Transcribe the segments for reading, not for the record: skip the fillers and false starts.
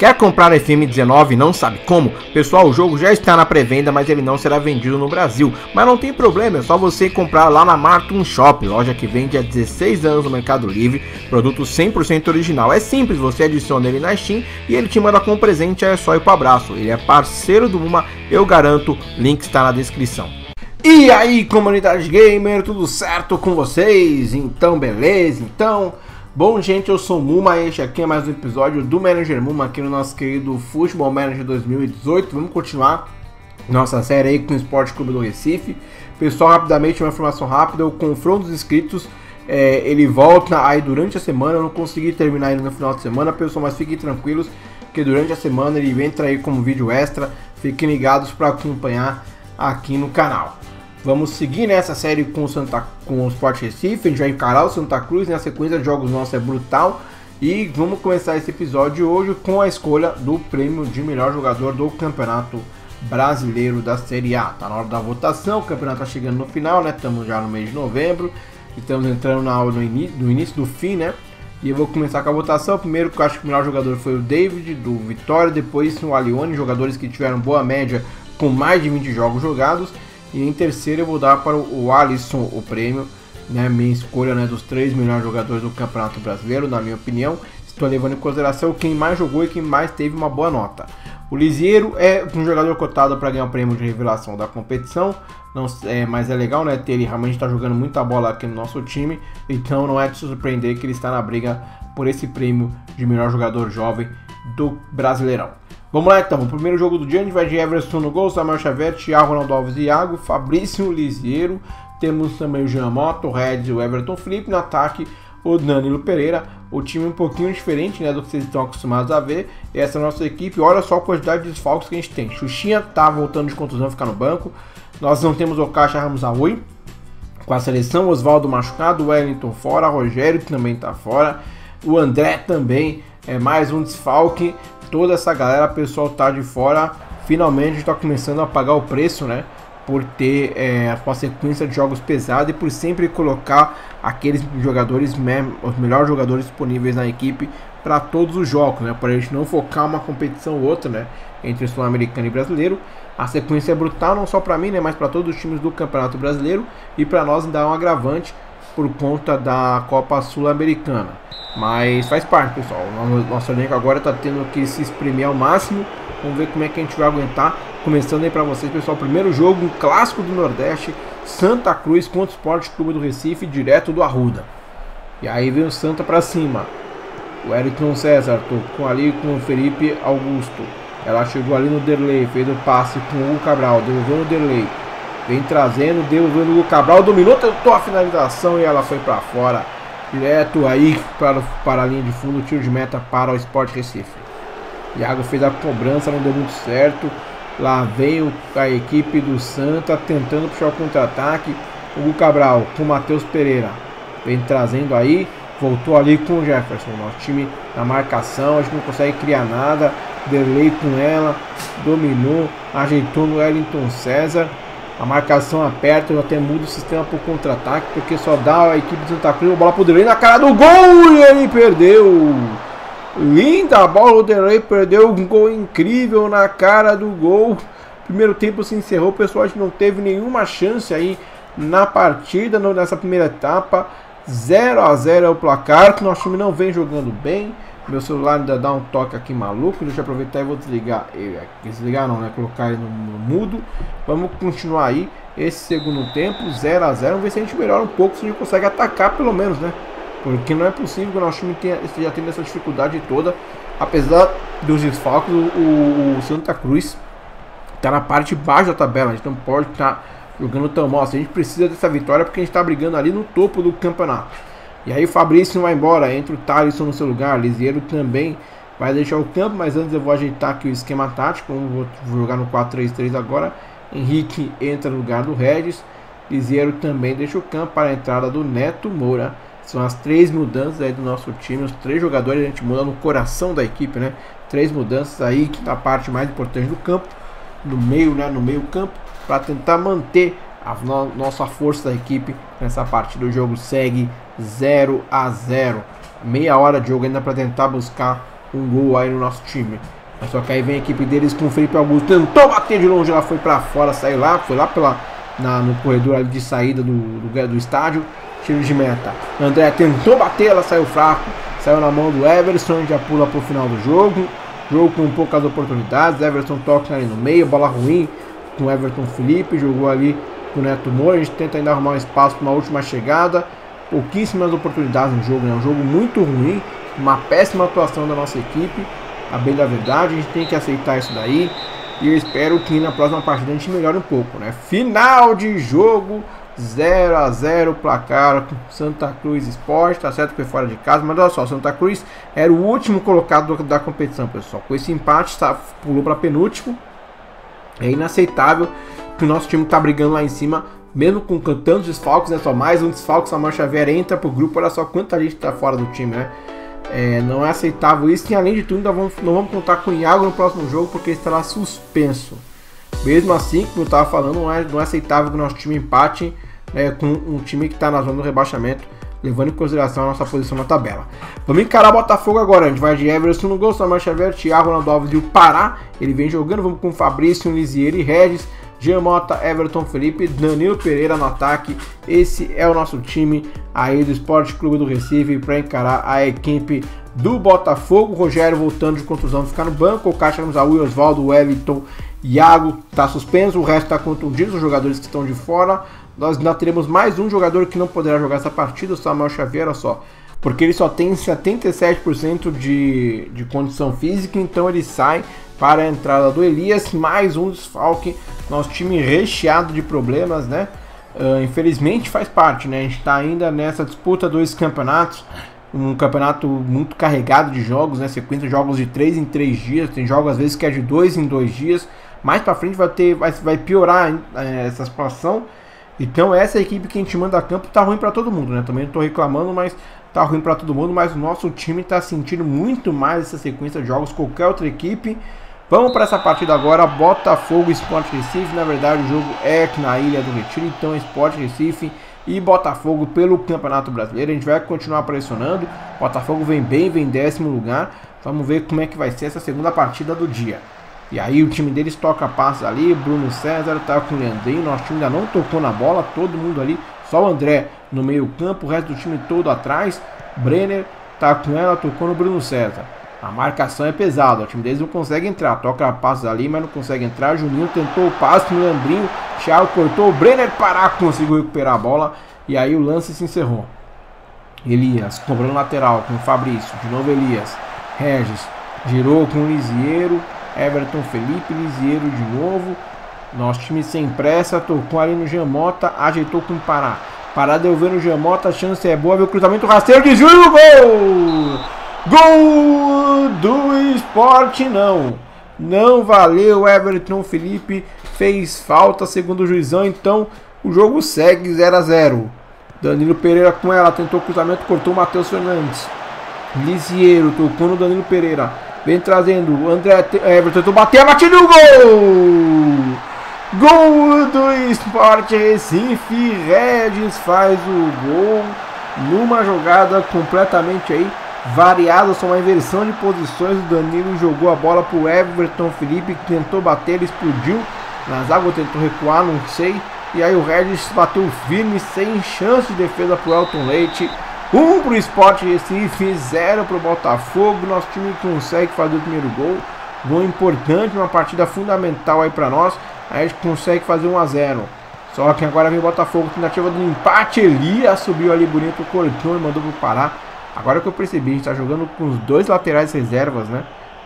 Quer comprar FM19 e não sabe como? Pessoal, o jogo já está na pré-venda, mas ele não será vendido no Brasil. Mas não tem problema, é só você comprar lá na Martin Shop, loja que vende há 16 anos no Mercado Livre, produto 100% original. É simples, você adiciona ele na Steam e ele te manda com presente, é só ir pro abraço. Ele é parceiro do Uma, eu garanto, link está na descrição. E aí, comunidade gamer, tudo certo com vocês? Então, beleza, então... Bom, gente, eu sou o Muma e este aqui é mais um episódio do Manager Muma aqui no nosso querido Futebol Manager 2018. Vamos continuar nossa série aí com o Esporte Clube do Recife. Pessoal, rapidamente, uma informação rápida, o confronto dos inscritos, ele volta aí durante a semana. Eu não consegui terminar ainda no final de semana, pessoal, mas fiquem tranquilos que durante a semana ele entra aí como vídeo extra. Fiquem ligados para acompanhar aqui no canal. Vamos seguir nessa série com o Sport Recife, a gente vai encarar o Santa Cruz, né? A sequência de jogos nossa é brutal. E vamos começar esse episódio hoje com a escolha do prêmio de melhor jogador do Campeonato Brasileiro da Série A. Tá na hora da votação, o campeonato tá chegando no final, né? Estamos já no mês de novembro, estamos entrando no início do fim, né? E eu vou começar com a votação. Primeiro, que eu acho que o melhor jogador foi o David, do Vitória, depois o Alione, jogadores que tiveram boa média com mais de 20 jogos jogados. E em terceiro eu vou dar para o Alisson o prêmio, né, minha escolha, né, dos três melhores jogadores do Campeonato Brasileiro, na minha opinião. Estou levando em consideração quem mais jogou e quem mais teve uma boa nota. O Lisieiro é um jogador cotado para ganhar o prêmio de revelação da competição, mas é legal, né, ter ele realmente está jogando muita bola aqui no nosso time, então não é de surpreender que ele está na briga por esse prêmio de melhor jogador jovem do Brasileirão. Vamos lá então, o primeiro jogo do dia a gente vai de Everson no gol, Marcha Xavier, Thiago Ronaldo Alves e Iago, Fabrício Lisiero, temos também o Jean Mota, o Regis e o Everton Felipe, no ataque o Danilo Pereira. O time um pouquinho diferente, né, do que vocês estão acostumados a ver, essa é a nossa equipe. Olha só a quantidade de desfalques que a gente tem, Xuxinha tá voltando de contusão, ficar no banco, nós não temos o Caixa, Ramos Aoi com a seleção, Oswaldo machucado, Wellington fora, Rogério que também tá fora, o André também, é mais um desfalque. Toda essa galera, pessoal, tá de fora. Finalmente está começando a pagar o preço, né? Por ter uma sequência de jogos pesada e por sempre colocar aqueles jogadores, os melhores jogadores disponíveis na equipe para todos os jogos, né? Para a gente não focar uma competição ou outra, né? Entre sul-americano e brasileiro. A sequência é brutal, não só para mim, né? Mas para todos os times do Campeonato Brasileiro e para nós dá um agravante por conta da Copa Sul-Americana. Mas faz parte, pessoal. Nosso elenco agora está tendo que se espremer ao máximo. Vamos ver como é que a gente vai aguentar. Começando aí para vocês, pessoal, primeiro jogo, um clássico do Nordeste, Santa Cruz contra o Esporte Clube do Recife, direto do Arruda. E aí vem o Santa para cima. O Wellington César tocou ali com o Felipe Augusto. Ela chegou ali no Derley, fez o passe com o Hugo Cabral, devolveu no Derley, vem trazendo, devolveu no Hugo Cabral, dominou, tentou a finalização e ela foi para fora. Direto aí para a linha de fundo, tiro de meta para o Sport Recife. Iago fez a cobrança, não deu muito certo. Lá veio a equipe do Santa tentando puxar o contra-ataque. Hugo Cabral com o Matheus Pereira. Vem trazendo aí, voltou ali com o Jefferson. Nosso time na marcação, a gente não consegue criar nada. Derley com ela, dominou, ajeitou no Wellington César. A marcação aperta, eu até mudo o sistema para o contra-ataque, porque só dá a equipe do Santa Cruz. Bola para o Derley na cara do gol e ele perdeu. Linda a bola, o Derley perdeu um gol incrível na cara do gol. Primeiro tempo se encerrou, pessoal, a gente não teve nenhuma chance aí na partida, nessa primeira etapa. 0 a 0 é o placar, que nosso time não vem jogando bem. Meu celular ainda dá um toque aqui maluco. Deixa eu aproveitar e vou desligar ele. Desligar não, né? Colocar ele no mudo. Vamos continuar aí esse segundo tempo, 0 a 0. Vamos ver se a gente melhora um pouco, se a gente consegue atacar pelo menos, né? Porque não é possível que o nosso time esteja tendo essa dificuldade toda. Apesar dos desfalques, o Santa Cruz está na parte baixa da tabela. A gente não pode estar jogando tão mal. A gente precisa dessa vitória porque a gente está brigando ali no topo do campeonato. E aí o Fabrício vai embora, entra o Thaleson no seu lugar, Lisieiro também vai deixar o campo, mas antes eu vou ajeitar aqui o esquema tático, vou jogar no 4-3-3 agora. Henrique entra no lugar do Regis, Lisieiro também deixa o campo para a entrada do Neto Moura. São as três mudanças aí do nosso time, os três jogadores a gente muda no coração da equipe, né? Três mudanças aí, que tá a parte mais importante do campo, no meio, né? No meio campo, para tentar manter a nossa força da equipe nessa parte do jogo. Segue 0 a 0, meia hora de jogo ainda para tentar buscar um gol aí no nosso time. Mas só que aí vem a equipe deles com o Felipe Augusto. Tentou bater de longe, ela foi pra fora, saiu lá, foi lá no corredor ali de saída do estádio. Tiro de meta. André tentou bater, ela saiu fraco. Saiu na mão do Everson, já pula pro final do jogo. Jogo com poucas oportunidades. Everson toca ali no meio, bola ruim com o Everton Felipe. Jogou ali com o Neto Moura. A gente tenta ainda arrumar um espaço para uma última chegada. Pouquíssimas oportunidades no jogo, né? Um jogo muito ruim. Uma péssima atuação da nossa equipe. A bem da verdade, a gente tem que aceitar isso daí. E eu espero que na próxima partida a gente melhore um pouco, né? Final de jogo, 0 a 0 placar, Santa Cruz Sport. Tá certo que foi fora de casa, mas olha só, Santa Cruz era o último colocado da competição, pessoal. Com esse empate, tá, pulou para penúltimo. É inaceitável que o nosso time tá brigando lá em cima, mesmo com tantos desfalques, né? Só mais um desfalque, a Marcha Xavier entra pro grupo. Olha só quanta gente tá fora do time, né? É, não é aceitável isso. E além de tudo, ainda não vamos contar com o Iago no próximo jogo, porque ele estará suspenso. Mesmo assim, como eu estava falando, não é aceitável que o nosso time empate, né, com um time que está na zona do rebaixamento, levando em consideração a nossa posição na tabela. Vamos encarar o Botafogo agora. A gente vai de Everson no gol, Marcha Xavier, Thiago Ronaldo Alves e o Pará. Ele vem jogando. Vamos com Fabrício, Lisiero e Regis, Jean Mota, Everton Felipe, Danilo Pereira no ataque. Esse é o nosso time aí do Esporte Clube do Recife para encarar a equipe do Botafogo. O Rogério voltando de contusão, ficar no banco. O Caixa, Oswaldo, Wellington, Iago está suspenso. O resto está contundido, os jogadores que estão de fora. Nós ainda teremos mais um jogador que não poderá jogar essa partida, o Samuel Xavier, olha só. Porque ele só tem 77% de condição física, então ele sai para a entrada do Elias. Mais um desfalque, nosso time recheado de problemas, né? Infelizmente faz parte, né? A gente está ainda nessa disputa dos campeonatos, um campeonato muito carregado de jogos, né? Sequência de jogos de 3 em 3 dias, tem jogos às vezes que é de 2 em 2 dias. Mais para frente vai piorar essa situação. Então essa equipe que a gente manda a campo tá ruim para todo mundo, né? Também não tô reclamando, mas tá ruim para todo mundo. Mas o nosso time tá sentindo muito mais essa sequência de jogos, qualquer outra equipe. Vamos para essa partida agora, Botafogo, Sport Recife. Na verdade o jogo é aqui na Ilha do Retiro, então Sport Recife e Botafogo pelo Campeonato Brasileiro. A gente vai continuar pressionando, Botafogo vem bem, vem 10º lugar. Vamos ver como é que vai ser essa segunda partida do dia. E aí o time deles toca passes ali, Bruno César tá com o Leandrinho, nosso time ainda não tocou na bola, todo mundo ali, só o André no meio campo, o resto do time todo atrás. Brenner tá com ela, tocou no Bruno César. A marcação é pesada, o time deles não consegue entrar, toca passes ali, mas não consegue entrar. Juninho tentou o passe no Leandrinho, Thiago cortou, o Brenner Pará conseguiu recuperar a bola e aí o lance se encerrou. Elias cobrando lateral com o Fabrício, de novo Elias, Regis girou com o Lisieiro, Everton Felipe, Lisieiro de novo. Nosso time sem pressa, tocou ali no Jean Mota, ajeitou com o Pará. Pará deu ver no Jean Mota, a chance é boa, viu o cruzamento rasteiro, desvio no gol! Gol do Sport, não! Não valeu, Everton Felipe fez falta, segundo o juizão, então o jogo segue 0 a 0. Danilo Pereira com ela, tentou o cruzamento, cortou o Matheus Fernandes. Lisieiro tocou no Danilo Pereira. Vem trazendo André, Everton bateu, batido o gol! Gol do Sport Recife, Regis faz o gol numa jogada completamente aí variada, só uma inversão de posições. O Danilo jogou a bola pro Everton Felipe, que tentou bater, ele explodiu na zaga, tentou recuar, não sei. E aí o Regis bateu firme, sem chance de defesa pro Elton Leite. 1 para o Sport Recife, 0 para o Botafogo. Nosso time consegue fazer o primeiro gol. Gol importante, uma partida fundamental aí para nós. Aí a gente consegue fazer 1 a 0. Só que agora vem o Botafogo, tentativa do empate. Elias subiu ali bonito, cortou e mandou para o Pará. Agora que eu percebi, a gente está jogando com os dois laterais reservas, né?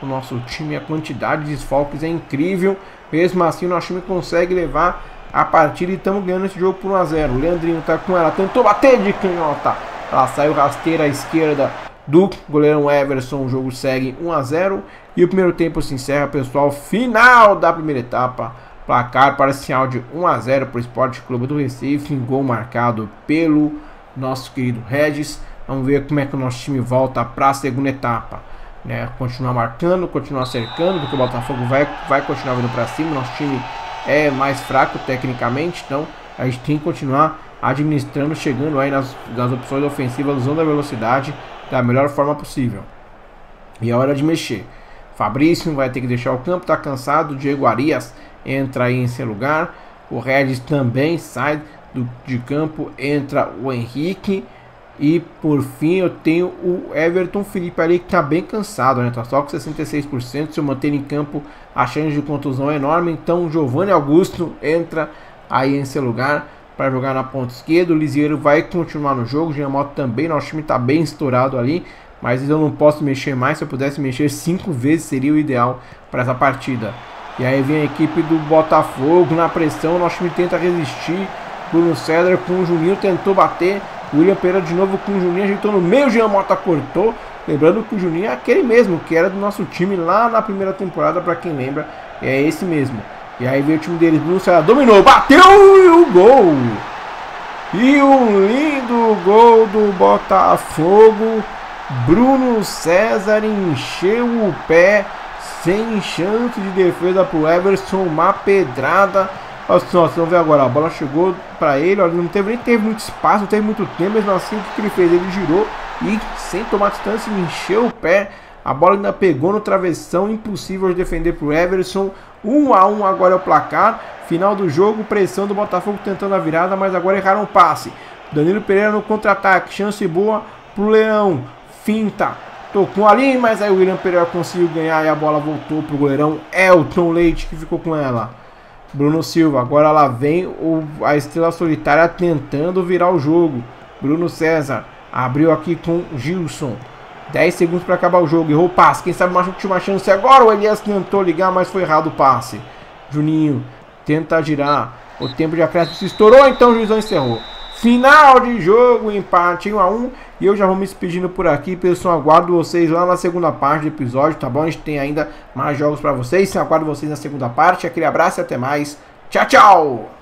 O nosso time, a quantidade de desfalques é incrível. Mesmo assim, o nosso time consegue levar a partida e estamos ganhando esse jogo por 1 a 0. O Leandrinho está com ela, tentou bater de canhota. Ela saiu rasteira à esquerda do goleirão Everson. O jogo segue 1 a 0. E o primeiro tempo se encerra, pessoal. Final da primeira etapa. Placar parcial de 1 a 0 para o Esporte Clube do Recife. Gol marcado pelo nosso querido Regis. Vamos ver como é que o nosso time volta para a segunda etapa, né? Continuar marcando, continuar cercando, porque o Botafogo vai continuar vindo para cima. Nosso time é mais fraco tecnicamente, então a gente tem que continuar administrando, chegando aí nas opções ofensivas, usando a velocidade da melhor forma possível. E é hora de mexer. Fabrício vai ter que deixar o campo, tá cansado. Diego Arias entra aí em seu lugar. O Regis também sai de campo, entra o Henrique. E por fim eu tenho o Everton Felipe ali, que tá bem cansado, né? Tá só com 66%. Se eu manter em campo, a chance de contusão é enorme. Então o Giovanni Augusto entra aí em seu lugar para jogar na ponta esquerda. O Lisieiro vai continuar no jogo. O Jean Mota também. Nosso time tá bem estourado ali, mas eu não posso mexer mais. Se eu pudesse mexer 5 vezes seria o ideal para essa partida. E aí vem a equipe do Botafogo na pressão, nosso time tenta resistir. Bruno César com o Juninho, tentou bater. William Pereira de novo com o Juninho, ajeitou no meio, Jean Mota cortou. Lembrando que o Juninho é aquele mesmo que era do nosso time lá na primeira temporada, para quem lembra, é esse mesmo. E aí veio o time deles, Bruno César dominou, bateu e o gol! E um lindo gol do Botafogo. Bruno César encheu o pé, sem chance de defesa para o Everson, uma pedrada. Olha só, vocês vão ver agora, a bola chegou para ele, olha, nem teve muito espaço, não teve muito tempo, mas assim o que ele fez, ele girou e sem tomar distância, encheu o pé. A bola ainda pegou no travessão, impossível de defender para o Everson. 1 a 1 agora é o placar, final do jogo, pressão do Botafogo tentando a virada, mas agora erraram o passe. Danilo Pereira no contra-ataque, chance boa para o Leão. Finta, tocou ali, mas aí o William Pereira conseguiu ganhar e a bola voltou pro goleirão Elton Leite, que ficou com ela. Bruno Silva, agora lá vem a estrela solitária tentando virar o jogo. Bruno César abriu aqui com Gilson. 10 segundos para acabar o jogo, errou o passe. Quem sabe uma chance agora, o Elias tentou ligar, mas foi errado o passe. Juninho tenta girar, o tempo de acréscimo se estourou, então o juizão encerrou. Final de jogo, empate 1 a 1. E eu já vou me despedindo por aqui, pessoal. Aguardo vocês lá na segunda parte do episódio, tá bom? A gente tem ainda mais jogos pra vocês. Aguardo vocês na segunda parte. Aquele abraço e até mais. Tchau, tchau!